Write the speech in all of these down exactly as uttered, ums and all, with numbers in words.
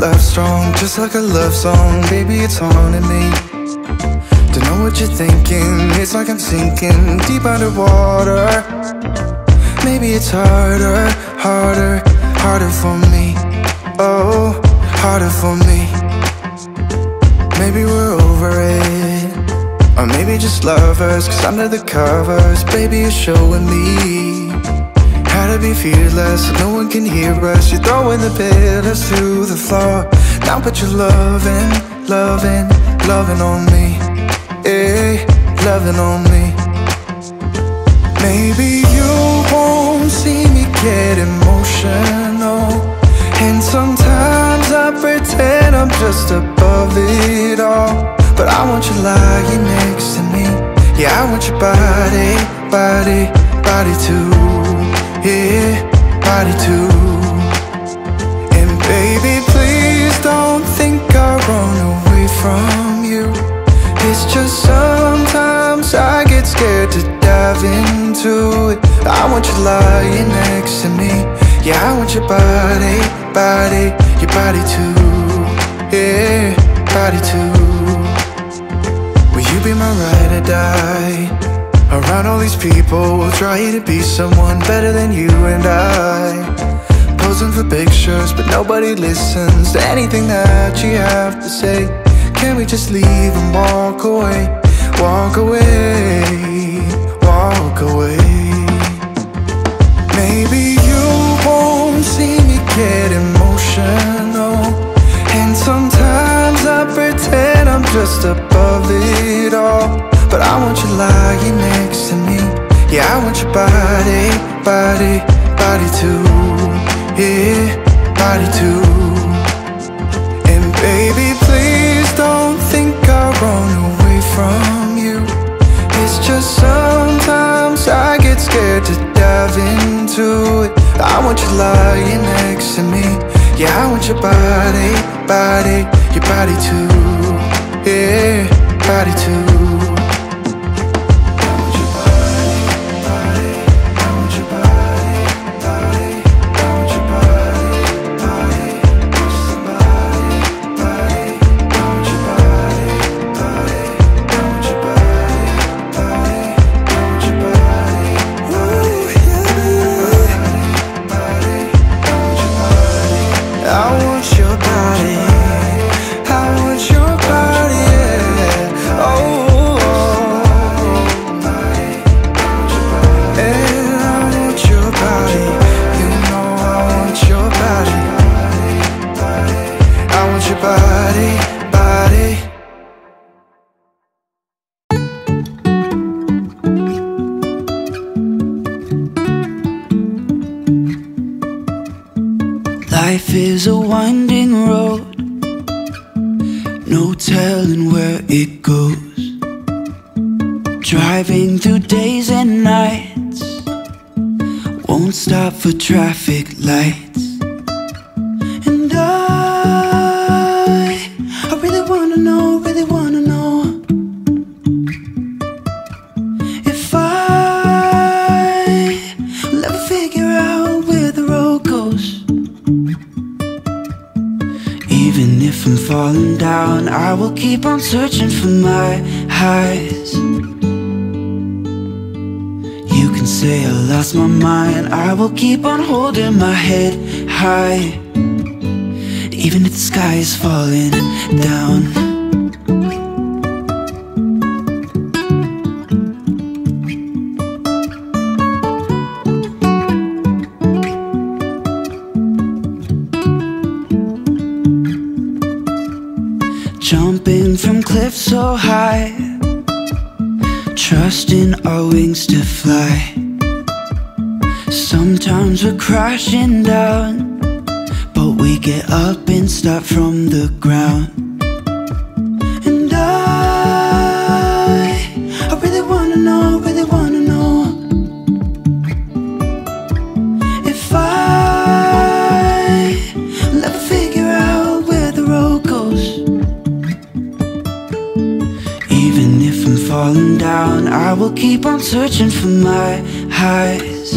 love strong, just like a love song. Baby, it's haunting me. Don't know what you're thinking. It's like I'm sinking deep underwater. Maybe it's harder, harder, harder for me. Oh, harder for me. Maybe we're over it, or maybe just lovers, 'cause under the covers, baby, you're showing me how to be fearless so no one can hear us. You're throwing the pillars to the floor now, but you're loving, loving, loving on me. Yeah, loving on me. Maybe you won't see me get emotional, and sometimes I pretend I'm just above it all, but I want you lying next to me. Yeah, I want your body, body, body too. Yeah, body too. And baby, please don't think I run away from you. It's just sometimes I get scared to dive into it. I want you lying next to me. Yeah, I want your body, body, your body too. Yeah, body too. Will you be my ride or die? Around all these people, we'll try to be someone better than you and I. Posing for pictures, but nobody listens to anything that you have to say. Can we just leave and walk away? Walk away, walk away. Maybe you won't see me get emotional, and sometimes I pretend I'm just above it all, but I want you lying next to me. Yeah, I want your body, body, body too. Yeah, body too. And baby, please don't think I run away from you. It's just sometimes I get scared to dive into it. I want you lying next to me. Yeah, I want your body, body, your body too. Yeah, body too. Traffic lights, and I, I really wanna know, really wanna know if I will ever figure out where the road goes. Even if I'm falling down, I will keep on searching for my highs. Say I lost my mind, I will keep on holding my head high, even if the sky is falling down. Jumping from cliffs so high, trusting our wings to fly. Sometimes we're crashing down, but we get up and start from the ground. And I, I really wanna know, really wanna know if I will ever figure out where the road goes. Even if I'm falling down, I will keep on searching for my highs.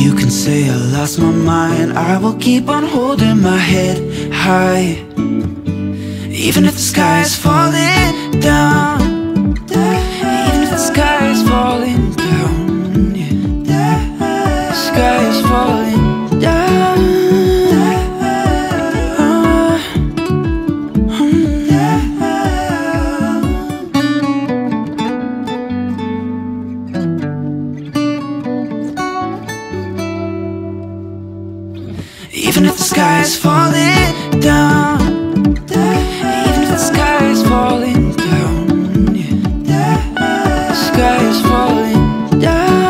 You can say I lost my mind, I will keep on holding my head high, even if the sky is falling down. Even if the sky is falling down, the sky is falling down. Even if the sky is falling down, even if the sky is falling down, the sky is falling down.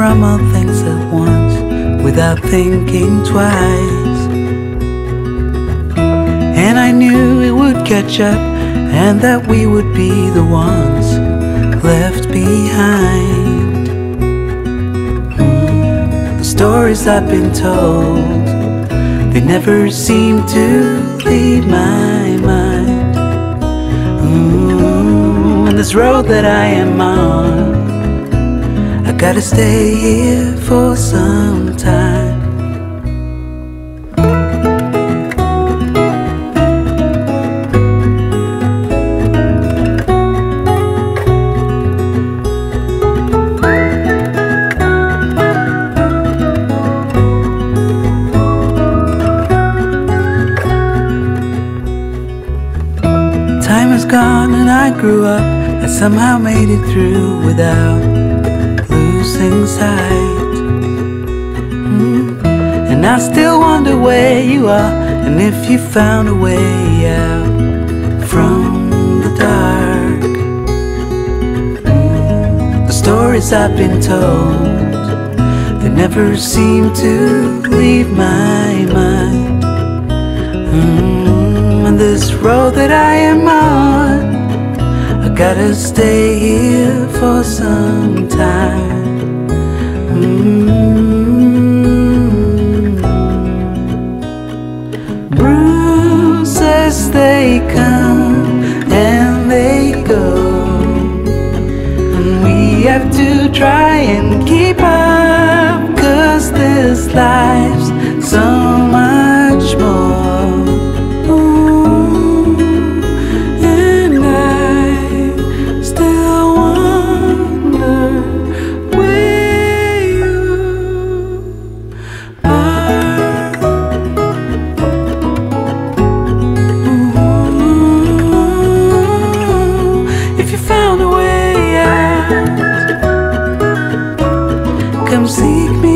From all things at once, without thinking twice. And I knew it would catch up, and that we would be the ones left behind. Mm, the stories I've been told, they never seem to leave my mind. Mm, and this road that I am on, gotta stay here for some time. I grew up, I somehow made it through without losing sight. mm. And I still wonder where you are, and if you found a way out from the dark. mm. The stories I've been told, they never seem to leave my mind. mm. On this road that I am on, I gotta stay here for some time. mm. Bruises, they come and they go, and we have to try and keep up, 'cause this life's so much more. Ooh, and I still wonder where you are. Ooh, if you found a way out, come seek me.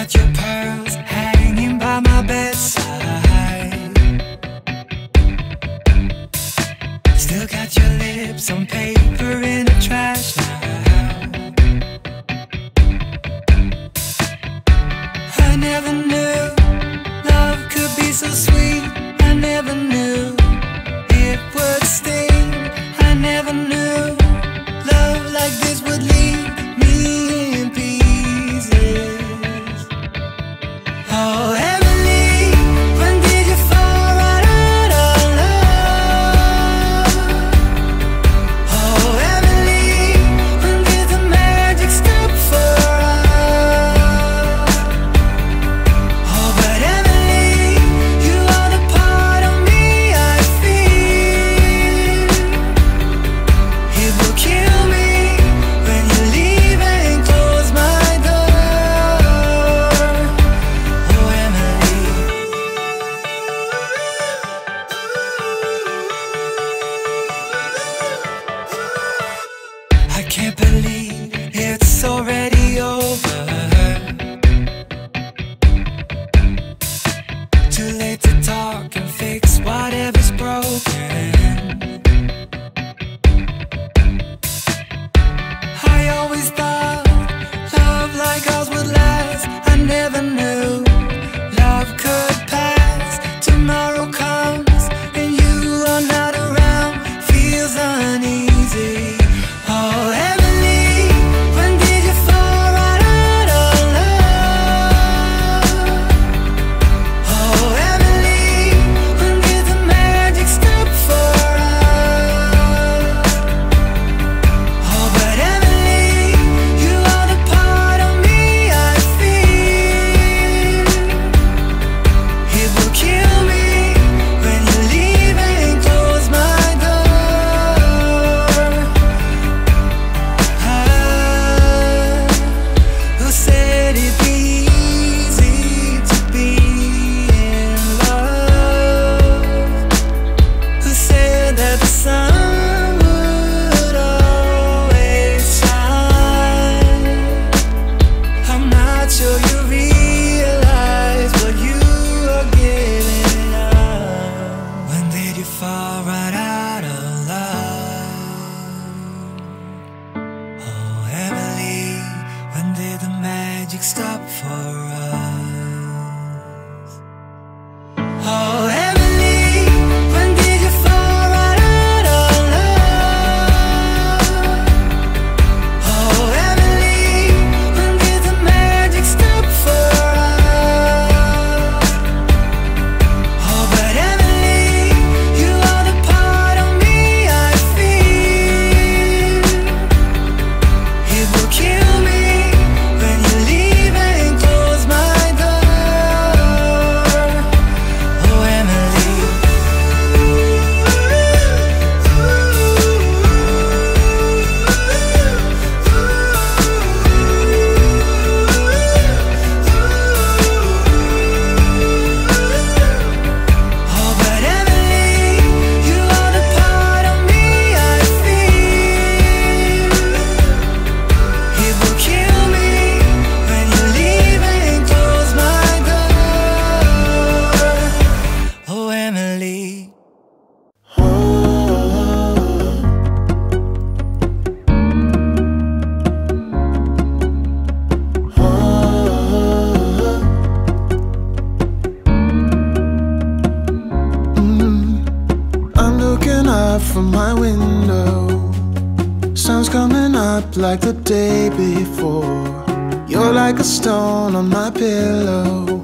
Got your pearls hanging by my bedside. Still got your lips on paper in a trash now. I never knew love could be so sweet. I never knew it would sting. I never knew love like this would leave me in pieces. Oh, Emily, when did you fall right out of love? Oh, Emily, when did the magic stop for us? Oh, but Emily, you are the part of me I feel. It will kill me when you leave and close my door. Can't believe it's already over. Too late to talk and fix whatever's broken. I always thought love like ours would last. I never knew love could pass. Tomorrow comes and you are not around, feels uneasy. Oh, Emily, when did you fall right out of love? Oh, Emily, when did the magic stop for us? Oh, but Emily, you are the part of me I feel. It will kill me when you leave and close my door. Ah, who said it'd be easy to be in love? Who said that the sun would always shine? I'm not sure you realize what you are giving up. When did you fall right out of love? Oh, Emily, when did the magic stop for us? Oh, Emily, when did you fall right out of love? Oh, Emily, when did the magic stop for us? Oh, but Emily, you are the part of me I feel. It will kill me when you leave and close my from my window. Sun's coming up like the day before. You're like a stone on my pillow.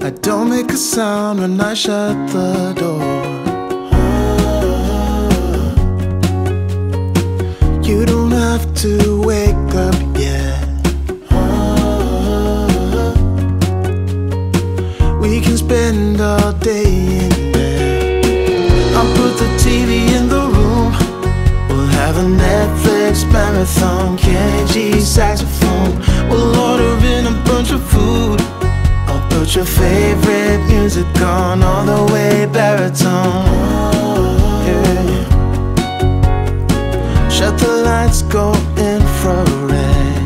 I don't make a sound when I shut the door. Oh, you don't have to wake up yet. Oh, we can spend all day in bed. I'll put the T V in the room. We'll have a Netflix marathon, Kenji saxophone. We'll order in a bunch of food. Put your favorite music on, all the way baritone, yeah. Shut the lights, go infrared.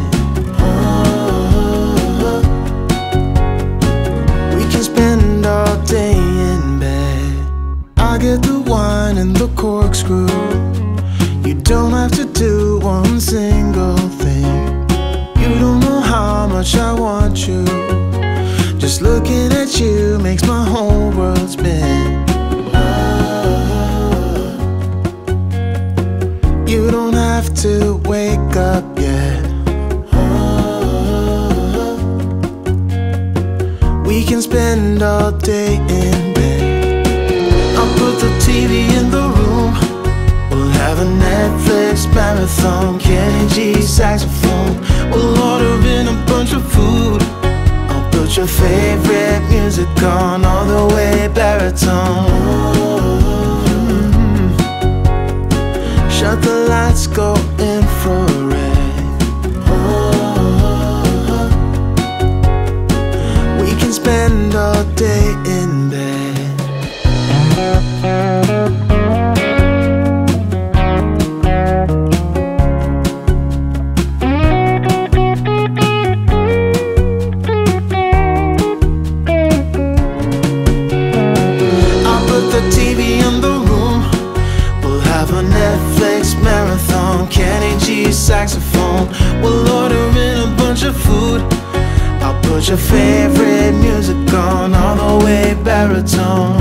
We can spend all day in bed. I get the wine and the corkscrew. You don't have to do one single thing. You don't know how much I want you. Just looking at you makes my whole world spin. Oh, you don't have to wake up yet. Oh, we can spend all day in bed. I'll put the T V in the room. We'll have a Netflix marathon, Kenji saxophone. We'll order in a bunch of food. Put your favorite music on, all the way baritone. Mm-hmm. Shut the lights, go infrared. Oh, we can spend all day in bed. Saxophone, we'll order in a bunch of food. I'll put your favorite music on, all the way baritone. Oh,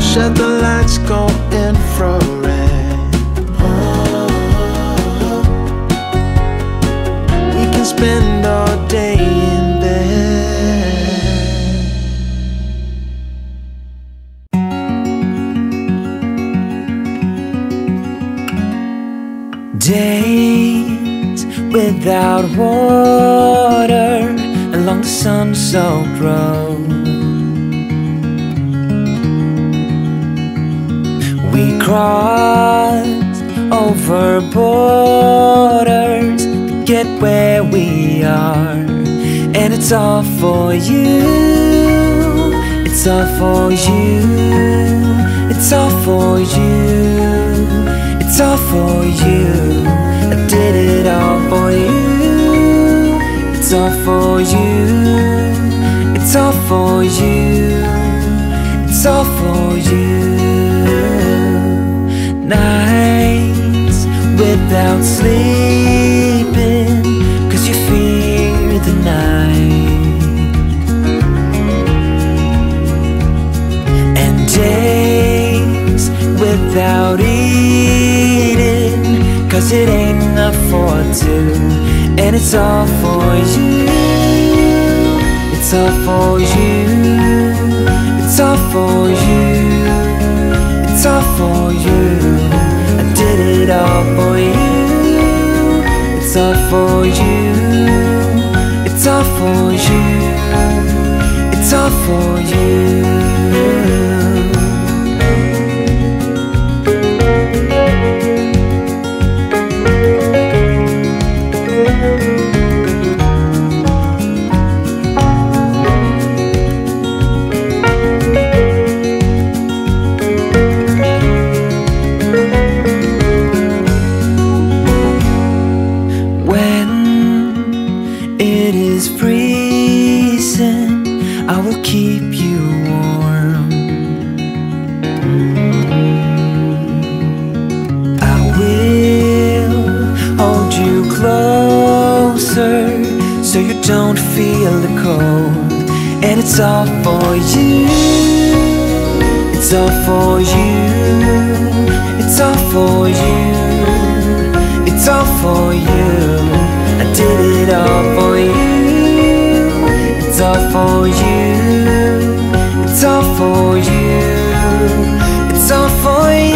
shut the lights, go infrared. Oh, we can spend all day in bed. Days without water along the sun-soaked road. We crossed over borders to get where we are. And it's all for you, it's all for you, it's all for you. It's all for you, I did it all for you. It's all for you, it's all for you, it's all for you. Nights without sleeping, cause you fear the night. And days without eating, cause it ain't enough for two. And it's all for you, it's all for you, it's all for you, it's all for you. I did it all for you. It's all for you, it's all for you, it's all for you. Don't feel the cold, and it's all for you. It's It's all for you, it's all for you, it's all for you. I did it all for you. It's all for you, it's all for you, it's all for you.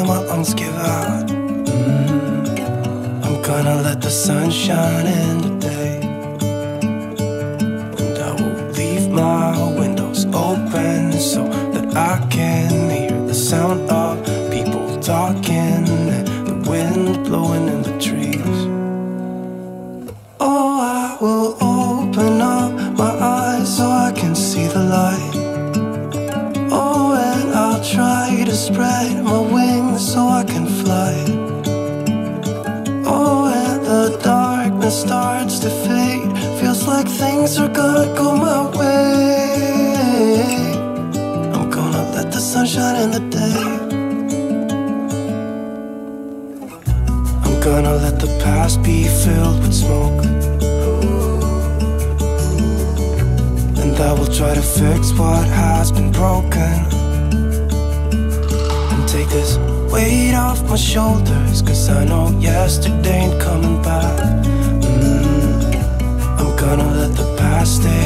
I'm gonna let the past be filled with smoke, and I will try to fix what has been broken, and take this weight off my shoulders, cause I know yesterday ain't coming back. mm-hmm. I'm gonna let the past stay